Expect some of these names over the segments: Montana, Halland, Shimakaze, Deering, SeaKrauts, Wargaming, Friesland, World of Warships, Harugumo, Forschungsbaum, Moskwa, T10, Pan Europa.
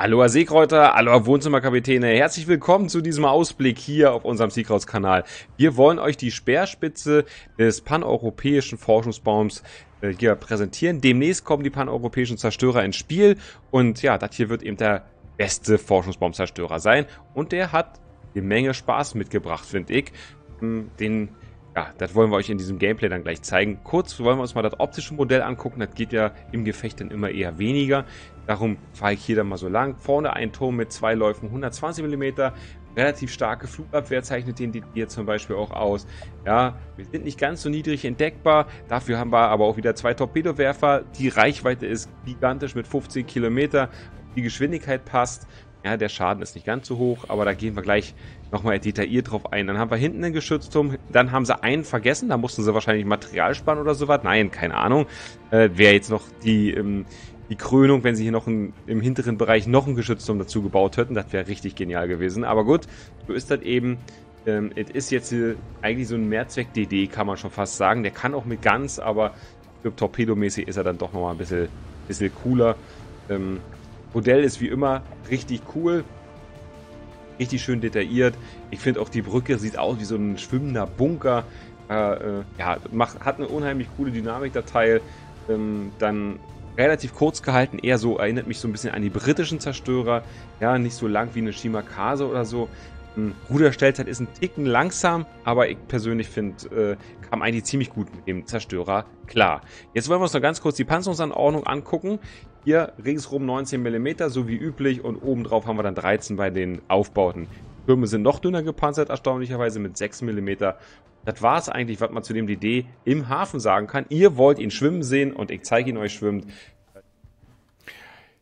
Aloha Seekräuter, aloha Wohnzimmerkapitäne, herzlich willkommen zu diesem Ausblick hier auf unserem SeaKrauts-Kanal. Wir wollen euch die Speerspitze des paneuropäischen Forschungsbaums hier präsentieren. Demnächst kommen die paneuropäischen Zerstörer ins Spiel und ja, das hier wird eben der beste Forschungsbaumzerstörer sein. Und der hat eine Menge Spaß mitgebracht, finde ich. Ja, das wollen wir euch in diesem Gameplay dann gleich zeigen. Kurz wollen wir uns mal das optische Modell angucken. Das geht ja im Gefecht dann immer eher weniger. Darum fahre ich hier dann mal so lang. Vorne ein Turm mit zwei Läufen, 120 mm. Relativ starke Flugabwehr zeichnet den hier zum Beispiel auch aus. Ja, wir sind nicht ganz so niedrig entdeckbar. Dafür haben wir aber auch wieder zwei Torpedowerfer. Die Reichweite ist gigantisch mit 15 Kilometer. Die Geschwindigkeit passt. Ja, der Schaden ist nicht ganz so hoch, aber da gehen wir gleich nochmal detailliert drauf ein. Dann haben wir hinten einen Geschützturm, dann haben sie einen vergessen, da mussten sie wahrscheinlich Material sparen oder sowas. Nein, keine Ahnung. Wäre jetzt noch die Krönung, wenn sie hier noch im hinteren Bereich noch einen Geschützturm dazu gebaut hätten. Das wäre richtig genial gewesen. Aber gut, so ist das eben. Es ist jetzt hier eigentlich so ein Mehrzweck-DD, kann man schon fast sagen. Der kann auch mit Guns, aber torpedomäßig ist er dann doch nochmal ein bisschen cooler. Modell ist wie immer richtig cool, richtig schön detailliert. Ich finde auch die Brücke sieht aus wie so ein schwimmender Bunker. Ja, hat eine unheimlich coole Dynamik, der Teil. Dann relativ kurz gehalten, eher so, erinnert mich so ein bisschen an die britischen Zerstörer. Ja, nicht so lang wie eine Shimakaze oder so. Ruderstellzeit ist ein Ticken langsam, aber ich persönlich finde, kam eigentlich ziemlich gut mit dem Zerstörer klar. Jetzt wollen wir uns noch ganz kurz die Panzerungsanordnung angucken. Hier ringsrum 19 mm, so wie üblich, und obendrauf haben wir dann 13 bei den Aufbauten. Türme sind noch dünner gepanzert, erstaunlicherweise mit 6 mm. Das war es eigentlich, was man zu dem DD im Hafen sagen kann. Ihr wollt ihn schwimmen sehen und ich zeige ihn euch schwimmt.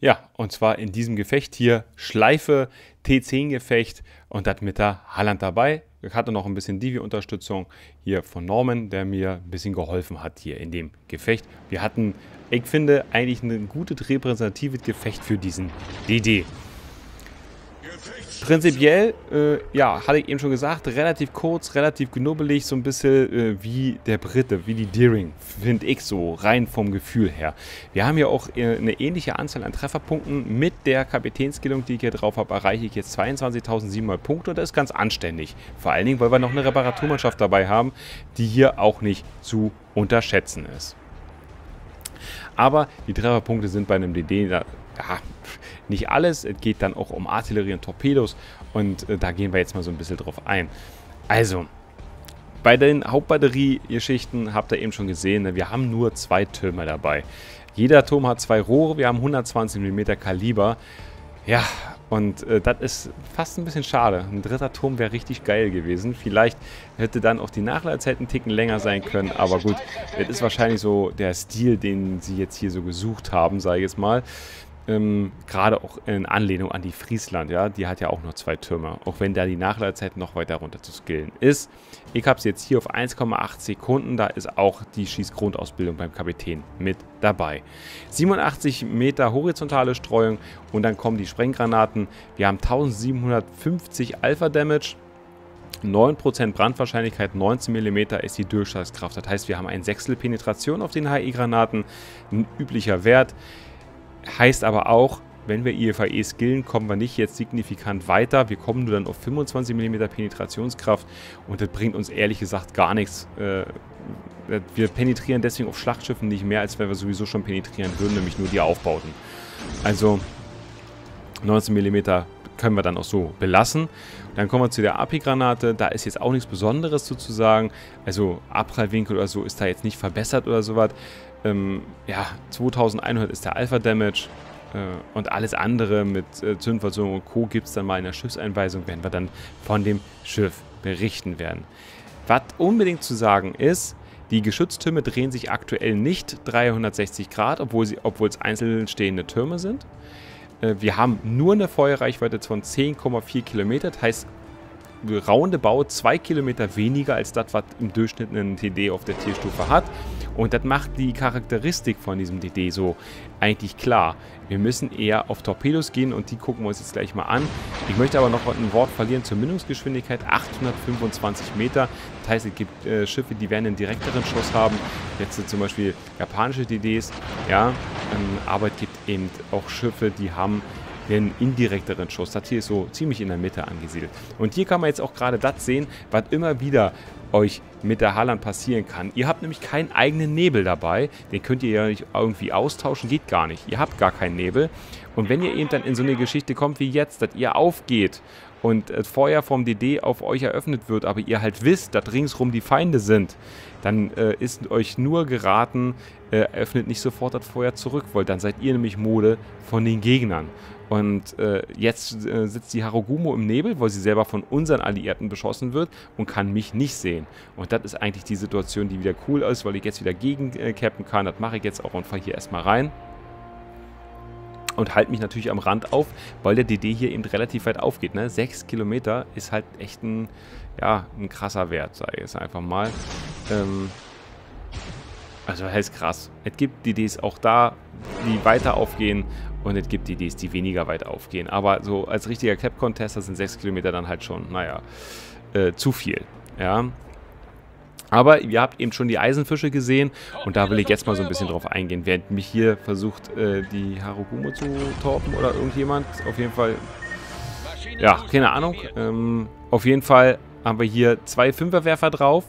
Ja, und zwar in diesem Gefecht hier, Schleife, T10-Gefecht und das mit der Halland dabei. Ich hatte noch ein bisschen Divi-Unterstützung hier von Norman, der mir ein bisschen geholfen hat hier in dem Gefecht. Wir hatten, ich finde, eigentlich ein gutes repräsentatives Gefecht für diesen DD. Prinzipiell, ja, hatte ich eben schon gesagt, relativ kurz, relativ knubbelig, so ein bisschen wie der Brite, wie die Deering, finde ich so, rein vom Gefühl her. Wir haben ja auch eine ähnliche Anzahl an Trefferpunkten. Mit der Kapitänskillung, die ich hier drauf habe, erreiche ich jetzt 22.700 Punkte und das ist ganz anständig. Vor allen Dingen, weil wir noch eine Reparaturmannschaft dabei haben, die hier auch nicht zu unterschätzen ist. Aber die Trefferpunkte sind bei einem DD, ja, nicht alles. Es geht dann auch um Artillerie und Torpedos und da gehen wir jetzt mal so ein bisschen drauf ein. Also, bei den Hauptbatteriegeschichten habt ihr eben schon gesehen, ne, wir haben nur zwei Türme dabei. Jeder Turm hat zwei Rohre, wir haben 120 mm Kaliber. Ja, und das ist fast ein bisschen schade. Ein dritter Turm wäre richtig geil gewesen. Vielleicht hätte dann auch die Nachladezeit ein Ticken länger sein können. Aber gut, das ist wahrscheinlich so der Stil, den sie jetzt hier so gesucht haben, sage ich jetzt mal. Gerade auch in Anlehnung an die Friesland, ja, die hat ja auch nur zwei Türme, auch wenn da die Nachladezeit noch weiter runter zu skillen ist. Ich habe es jetzt hier auf 1,8 Sekunden, da ist auch die Schießgrundausbildung beim Kapitän mit dabei. 87 Meter horizontale Streuung und dann kommen die Sprenggranaten. Wir haben 1750 Alpha Damage, 9% Brandwahrscheinlichkeit, 19 mm ist die Durchschlagskraft. Das heißt, wir haben ein Sechstel Penetration auf den HE-Granaten, ein üblicher Wert. Heißt aber auch, wenn wir IFAE skillen, kommen wir nicht jetzt signifikant weiter. Wir kommen nur dann auf 25 mm Penetrationskraft und das bringt uns ehrlich gesagt gar nichts. Wir penetrieren deswegen auf Schlachtschiffen nicht mehr, als wenn wir sowieso schon penetrieren würden, nämlich nur die Aufbauten. Also 19 mm können wir dann auch so belassen. Dann kommen wir zu der AP-Granate. Da ist jetzt auch nichts Besonderes sozusagen. Also Abprallwinkel oder so ist da jetzt nicht verbessert oder sowas. Ja, 2100 ist der Alpha-Damage und alles andere mit Zündverzögerung und Co. gibt es dann mal in der Schiffseinweisung, wenn wir dann von dem Schiff berichten werden. Was unbedingt zu sagen ist, die Geschütztürme drehen sich aktuell nicht 360 Grad, obwohl es einzeln stehende Türme sind. Wir haben nur eine Feuerreichweite von 10,4 Kilometer, das heißt roundabout 2 Kilometer weniger als das, was im Durchschnitt ein TD auf der Tierstufe hat. Und das macht die Charakteristik von diesem DD so eigentlich klar. Wir müssen eher auf Torpedos gehen und die gucken wir uns jetzt gleich mal an. Ich möchte aber noch ein Wort verlieren zur Mündungsgeschwindigkeit, 825 Meter. Das heißt, es gibt Schiffe, die werden einen direkteren Schuss haben. Jetzt sind zum Beispiel japanische DDs, ja. Aber es gibt eben auch Schiffe, die haben einen indirekteren Schuss. Das hier ist so ziemlich in der Mitte angesiedelt. Und hier kann man jetzt auch gerade das sehen, was immer wieder euch mit der Halland passieren kann. Ihr habt nämlich keinen eigenen Nebel dabei. Den könnt ihr ja nicht irgendwie austauschen. Geht gar nicht. Ihr habt gar keinen Nebel. Und wenn ihr eben dann in so eine Geschichte kommt wie jetzt, dass ihr aufgeht und das Feuer vom DD auf euch eröffnet wird, aber ihr halt wisst, dass ringsrum die Feinde sind, dann ist euch nur geraten, öffnet nicht sofort das Feuer zurück, weil dann seid ihr nämlich Mode von den Gegnern. Und jetzt sitzt die Harugumo im Nebel, weil sie selber von unseren Alliierten beschossen wird und kann mich nicht sehen. Und das ist eigentlich die Situation, die wieder cool ist, weil ich jetzt wieder gegencappen kann. Das mache ich jetzt auch und fahre hier erstmal rein. Und halte mich natürlich am Rand auf, weil der DD hier eben relativ weit aufgeht. Ne? 6 Kilometer ist halt echt ein, ja, ein krasser Wert, sage ich jetzt einfach mal. Also heißt krass. Es gibt DDs auch da, die weiter aufgehen. Und es gibt DDs, die weniger weit aufgehen. Aber so als richtiger Cap-Contester sind 6 Kilometer dann halt schon, naja, zu viel. Ja. Aber ihr habt eben schon die Eisenfische gesehen und da will ich jetzt mal so ein bisschen drauf eingehen, während mich hier versucht, die Harugumo zu torpen oder irgendjemand. Auf jeden Fall, ja, keine Ahnung. Auf jeden Fall haben wir hier 2 Fünferwerfer drauf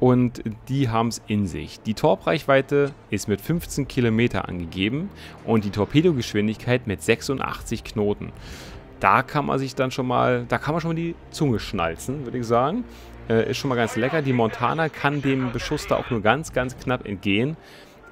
und die haben es in sich. Die Torpreichweite ist mit 15 Kilometer angegeben und die Torpedogeschwindigkeit mit 86 Knoten. Da kann man sich dann schon mal, die Zunge schnalzen, würde ich sagen. Ist schon mal ganz lecker. Die Montana kann dem Beschuss da auch nur ganz, ganz knapp entgehen.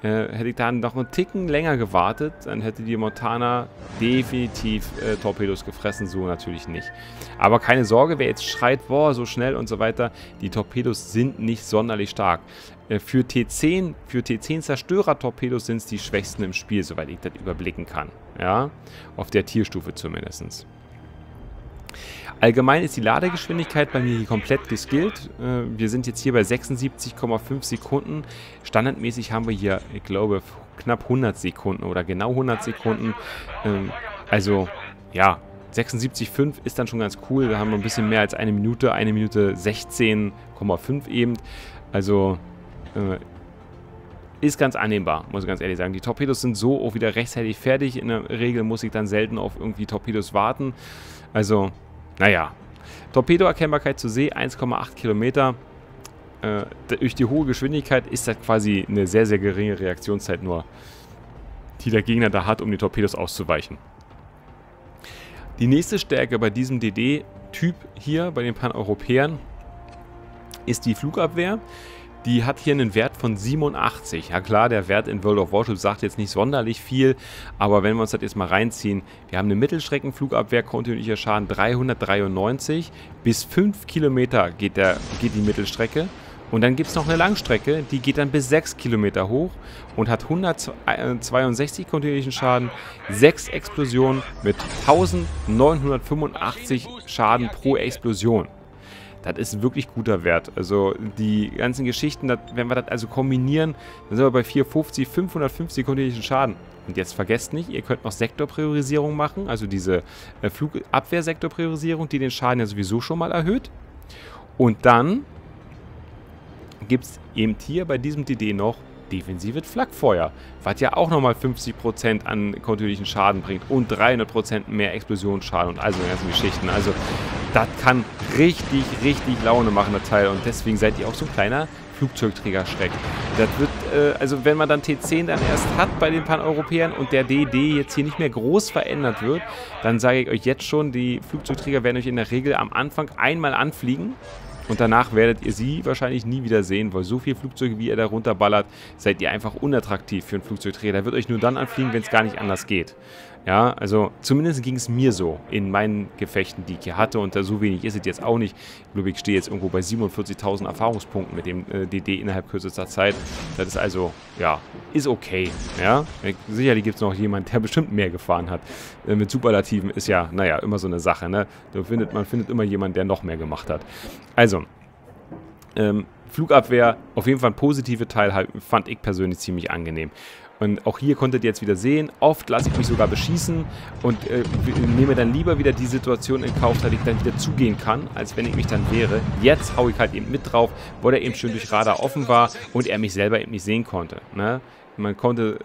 Hätte ich da noch einen Ticken länger gewartet, dann hätte die Montana definitiv Torpedos gefressen. So natürlich nicht. Aber keine Sorge, wer jetzt schreit, boah, so schnell und so weiter. Die Torpedos sind nicht sonderlich stark. Für T10, für T10-Zerstörer-Torpedos sind es die schwächsten im Spiel, soweit ich das überblicken kann. Ja, auf der Tierstufe zumindest. Allgemein ist die Ladegeschwindigkeit bei mir hier komplett geskillt. Wir sind jetzt hier bei 76,5 Sekunden. Standardmäßig haben wir hier, ich glaube, knapp 100 Sekunden oder genau 100 Sekunden. Also, ja, 76,5 ist dann schon ganz cool. Da haben wir ein bisschen mehr als eine Minute 16,5 eben. Also, ist ganz annehmbar, muss ich ganz ehrlich sagen. Die Torpedos sind so auch wieder rechtzeitig fertig. In der Regel muss ich dann selten auf irgendwie Torpedos warten. Also, naja. Torpedoerkennbarkeit zur See, 1,8 Kilometer. Durch die hohe Geschwindigkeit ist das quasi eine sehr, sehr geringe Reaktionszeit nur, die der Gegner da hat, um die Torpedos auszuweichen. Die nächste Stärke bei diesem DD-Typ hier, bei den Pan-Europäern, ist die Flugabwehr. Die hat hier einen Wert von 87. Ja klar, der Wert in World of Warships sagt jetzt nicht sonderlich viel, aber wenn wir uns das jetzt mal reinziehen, wir haben eine Mittelstreckenflugabwehr, kontinuierlicher Schaden 393, bis 5 Kilometer geht die Mittelstrecke und dann gibt es noch eine Langstrecke, die geht dann bis 6 Kilometer hoch und hat 162 kontinuierlichen Schaden, 6 Explosionen mit 1985 Schaden pro Explosion. Das ist ein wirklich guter Wert. Also die ganzen Geschichten, wenn wir das also kombinieren, dann sind wir bei 450, 550 kontinuierlichen Schaden. Und jetzt vergesst nicht, ihr könnt noch Sektorpriorisierung machen, also diese Flugabwehrsektorpriorisierung, die den Schaden ja sowieso schon mal erhöht. Und dann gibt es eben hier bei diesem DD noch defensives Flakfeuer, was ja auch nochmal 50% an kontinuierlichen Schaden bringt und 300% mehr Explosionsschaden und all so ganzen Geschichten. Also das kann richtig, richtig Laune machen, der Teil. Und deswegen seid ihr auch so ein kleiner Flugzeugträgerschreck. Das wird, also wenn man dann T10 dann erst hat bei den Pan-Europäern und der DD jetzt hier nicht mehr groß verändert wird, dann sage ich euch jetzt schon, die Flugzeugträger werden euch in der Regel am Anfang einmal anfliegen. Und danach werdet ihr sie wahrscheinlich nie wieder sehen, weil so viele Flugzeuge, wie ihr da runterballert, seid ihr einfach unattraktiv für einen Flugzeugträger. Der wird euch nur dann anfliegen, wenn es gar nicht anders geht. Ja, also zumindest ging es mir so in meinen Gefechten, die ich hier hatte. Und da so wenig ist es jetzt auch nicht. Ich glaube, ich stehe jetzt irgendwo bei 47.000 Erfahrungspunkten mit dem DD innerhalb kürzester Zeit. Das ist also, ja, ist okay. Ja, sicherlich gibt es noch jemanden, der bestimmt mehr gefahren hat. Mit Superlativen ist ja, naja, immer so eine Sache. Ne? Man findet immer jemanden, der noch mehr gemacht hat. Also, Flugabwehr, auf jeden Fall ein positiver Teil, fand ich persönlich ziemlich angenehm. Und auch hier konntet ihr jetzt wieder sehen, oft lasse ich mich sogar beschießen und nehme dann lieber wieder die Situation in Kauf, dass ich dann wieder zugehen kann, als wenn ich mich dann wehre. Jetzt haue ich halt eben mit drauf, weil er eben schön durch Radar offen war und er mich selber eben nicht sehen konnte. Ne? Man konnte,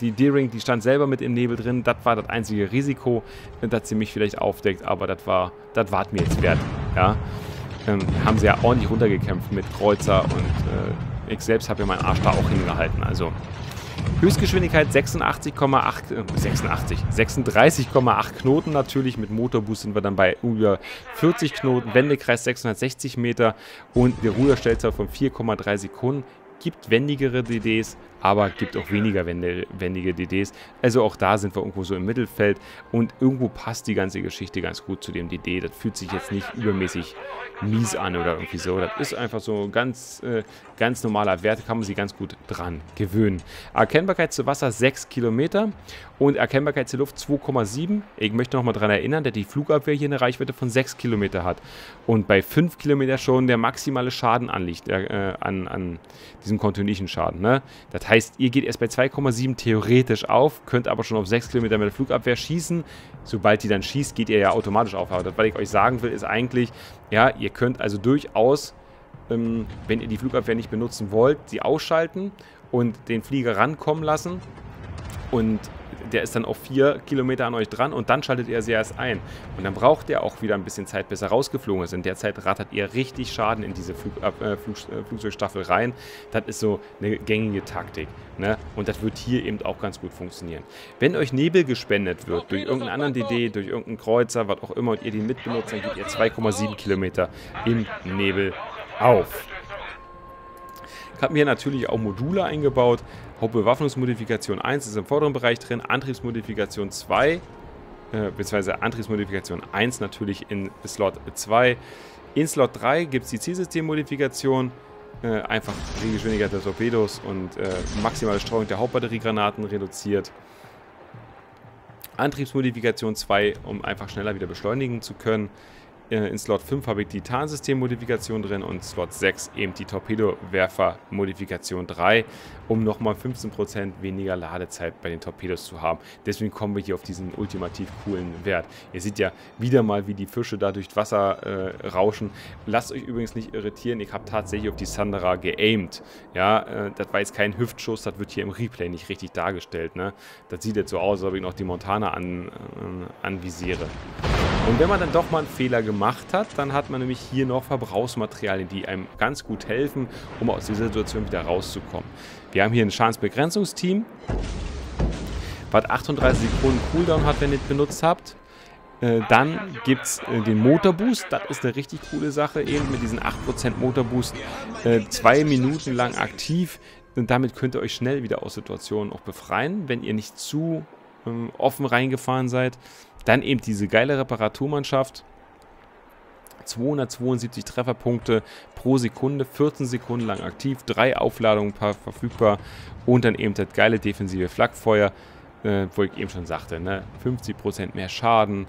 die Deering, die stand selber mit im Nebel drin. Das war das einzige Risiko, dass sie mich vielleicht aufdeckt. Aber das war mir jetzt wert. Ja? Haben sie ja ordentlich runtergekämpft mit Kreuzer. Und ich selbst habe ja meinen Arsch da auch hingehalten. Also Höchstgeschwindigkeit 36,8 Knoten natürlich. Mit Motorboost sind wir dann bei über 40 Knoten. Wendekreis 660 Meter. Und die Ruderstellzeit von 4,3 Sekunden. Gibt wendigere DDs, aber gibt auch weniger wendige DDs. Also auch da sind wir irgendwo so im Mittelfeld und irgendwo passt die ganze Geschichte ganz gut zu dem DD. Das fühlt sich jetzt nicht übermäßig mies an oder irgendwie so. Das ist einfach so ein ganz normaler Wert, kann man sich ganz gut dran gewöhnen. Erkennbarkeit zu Wasser 6 Kilometer und Erkennbarkeit zur Luft 2,7. Ich möchte nochmal daran erinnern, dass die Flugabwehr hier eine Reichweite von 6 Kilometer hat und bei 5 Kilometer schon der maximale Schaden anliegt, an diesem kontinuierlichen Schaden. Ne? Das heißt, ihr geht erst bei 2,7 theoretisch auf, könnt aber schon auf 6 Kilometer mit der Flugabwehr schießen. Sobald die dann schießt, geht ihr ja automatisch auf. Aber das, was ich euch sagen will, ist eigentlich, ja, ihr könnt also durchaus, wenn ihr die Flugabwehr nicht benutzen wollt, sie ausschalten und den Flieger rankommen lassen. Und der ist dann auf 4 Kilometer an euch dran und dann schaltet ihr sie erst ein. Und dann braucht ihr auch wieder ein bisschen Zeit, bis er rausgeflogen ist. In der Zeit rattert ihr richtig Schaden in diese Flugzeugstaffel rein. Das ist so eine gängige Taktik. Ne? Und das wird hier eben auch ganz gut funktionieren. Wenn euch Nebel gespendet wird, durch irgendeinen anderen DD, durch irgendeinen Kreuzer, was auch immer, und ihr den mitbenutzt, dann geht ihr 2,7 Kilometer im Nebel auf. Ich habe mir natürlich auch Module eingebaut. Hauptbewaffnungsmodifikation 1 ist im vorderen Bereich drin, Antriebsmodifikation 2, beziehungsweise Antriebsmodifikation 1 natürlich in Slot 2. In Slot 3 gibt es die Zielsystemmodifikation, einfach Drehgeschwindigkeit der Torpedos und maximale Streuung der Hauptbatteriegranaten reduziert. Antriebsmodifikation 2, um einfach schneller wieder beschleunigen zu können. In Slot 5 habe ich die Tarnsystemmodifikation drin und Slot 6 eben die Torpedowerfermodifikation 3, um nochmal 15% weniger Ladezeit bei den Torpedos zu haben. Deswegen kommen wir hier auf diesen ultimativ coolen Wert. Ihr seht ja wieder mal, wie die Fische da durchs Wasser rauschen. Lasst euch übrigens nicht irritieren, ich habe tatsächlich auf die Sandra geaimt. Ja, das war jetzt kein Hüftschuss, das wird hier im Replay nicht richtig dargestellt. Ne? Das sieht jetzt so aus, als ob ich noch die Montana anvisiere. Und wenn man dann doch mal einen Fehler gemacht hat, dann hat man nämlich hier noch Verbrauchsmaterialien, die einem ganz gut helfen, um aus dieser Situation wieder rauszukommen. Wir haben hier ein Schadensbegrenzungsteam, was 38 Sekunden Cooldown hat, wenn ihr es benutzt habt. Dann gibt es den Motorboost, das ist eine richtig coole Sache, eben mit diesen 8% Motorboost, 2 Minuten lang aktiv. Und damit könnt ihr euch schnell wieder aus Situationen auch befreien, wenn ihr nicht zu offen reingefahren seid. Dann eben diese geile Reparaturmannschaft. 272 Trefferpunkte pro Sekunde, 14 Sekunden lang aktiv, 3 Aufladungen verfügbar und dann eben das geile defensive Flakfeuer, wo ich eben schon sagte, ne? 50% mehr Schaden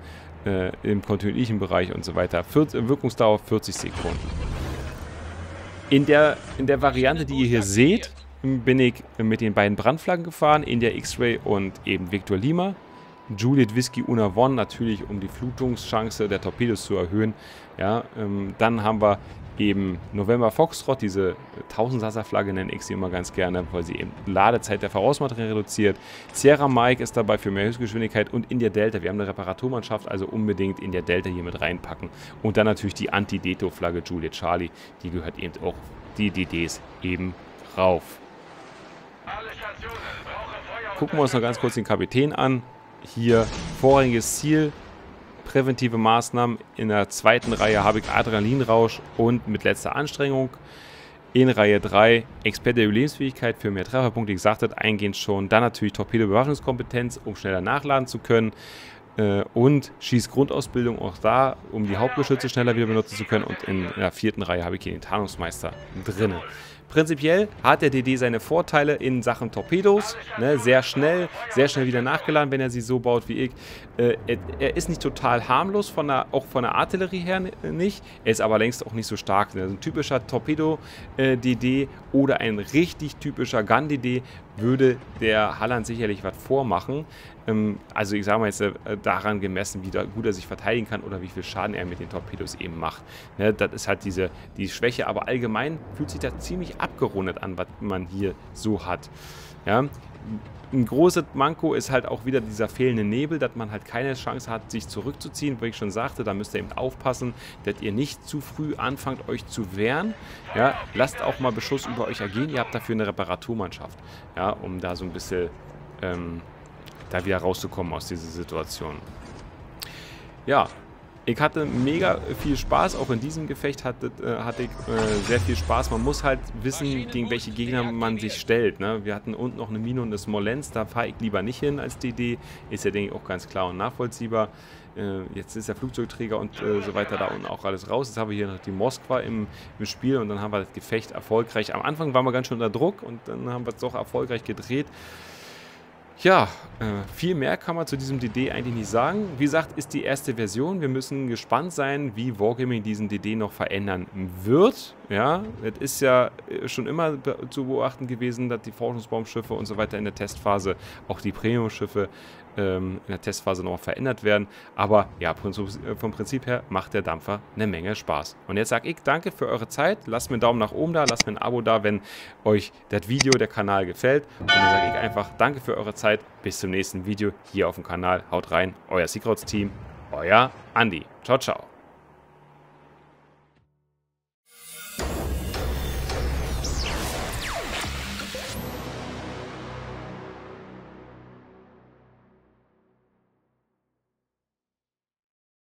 im kontinuierlichen Bereich und so weiter. Wirkungsdauer 40 Sekunden. In der Variante, die ihr hier seht, bin ich mit den beiden Brandflaggen gefahren, India X-Ray und eben Victor Lima. Juliet Whisky Una One natürlich, um die Flutungschance der Torpedos zu erhöhen. Ja, dann haben wir eben November Foxtrot, diese 1000-Sasser-Flagge nenne ich sie immer ganz gerne, weil sie eben Ladezeit der Vorausmaterialien reduziert. Sierra Mike ist dabei für mehr Höchstgeschwindigkeit und India Delta. Wir haben eine Reparaturmannschaft, also unbedingt India Delta hier mit reinpacken. Und dann natürlich die Anti-Deto-Flagge Juliet Charlie, die gehört eben auch die DDs eben rauf. Gucken wir uns noch ganz kurz den Kapitän an. Hier vorrangiges Ziel, präventive Maßnahmen. In der zweiten Reihe habe ich Adrenalinrausch und mit letzter Anstrengung. In Reihe 3 Experte der Überlebensfähigkeit für mehr Trefferpunkte. Ich sagte das eingehend schon. Dann natürlich Torpedo-Bewaffnungskompetenz, um schneller nachladen zu können. Und Schießgrundausbildung auch da, um die Hauptgeschütze schneller wieder benutzen zu können. Und in der vierten Reihe habe ich hier den Tarnungsmeister drin. Prinzipiell hat der DD seine Vorteile in Sachen Torpedos, ne, sehr schnell wieder nachgeladen, wenn er sie so baut wie ich. Er ist nicht total harmlos, auch von der Artillerie her nicht, er ist aber längst auch nicht so stark. Ne. Ein typischer Torpedo-DD oder ein richtig typischer Gun-DD würde der Halland sicherlich was vormachen. Also ich sage mal jetzt daran gemessen, wie gut er sich verteidigen kann oder wie viel Schaden er mit den Torpedos eben macht. Ne, das ist halt die Schwäche, aber allgemein fühlt sich das ziemlich abgerundet an, was man hier so hat. Ja. Ein großes Manko ist halt auch wieder dieser fehlende Nebel, dass man halt keine Chance hat, sich zurückzuziehen, wie ich schon sagte. Da müsst ihr eben aufpassen, dass ihr nicht zu früh anfangt, euch zu wehren. Ja, lasst auch mal Beschuss über euch ergehen. Ihr habt dafür eine Reparaturmannschaft, ja, um da so ein bisschen da wieder rauszukommen aus dieser Situation. Ja, ich hatte mega viel Spaß, auch in diesem Gefecht hatte ich sehr viel Spaß. Man muss halt wissen, gegen welche Gegner man sich stellt. Ne? Wir hatten unten noch eine Mine und eine Smolensk, da fahre ich lieber nicht hin als DD. Ist ja, denke ich, auch ganz klar und nachvollziehbar. Jetzt ist der Flugzeugträger und so weiter da unten auch alles raus. Jetzt haben wir hier noch die Moskwa im Spiel und dann haben wir das Gefecht erfolgreich. Am Anfang waren wir ganz schön unter Druck und dann haben wir es doch erfolgreich gedreht. Ja, viel mehr kann man zu diesem DD eigentlich nicht sagen. Wie gesagt, ist die erste Version. Wir müssen gespannt sein, wie Wargaming diesen DD noch verändern wird. Ja, es ist ja schon immer zu beobachten gewesen, dass die Forschungsbaumschiffe und so weiter in der Testphase, auch die Premium-Schiffe in der Testphase nochmal verändert werden. Aber ja, vom Prinzip her macht der Dampfer eine Menge Spaß. Und jetzt sage ich danke für eure Zeit. Lasst mir einen Daumen nach oben da, lasst mir ein Abo da, wenn euch das Video, der Kanal gefällt. Und dann sage ich einfach danke für eure Zeit. Bis zum nächsten Video hier auf dem Kanal. Haut rein, euer SeaKrauts-Team, euer Andi. Ciao, ciao.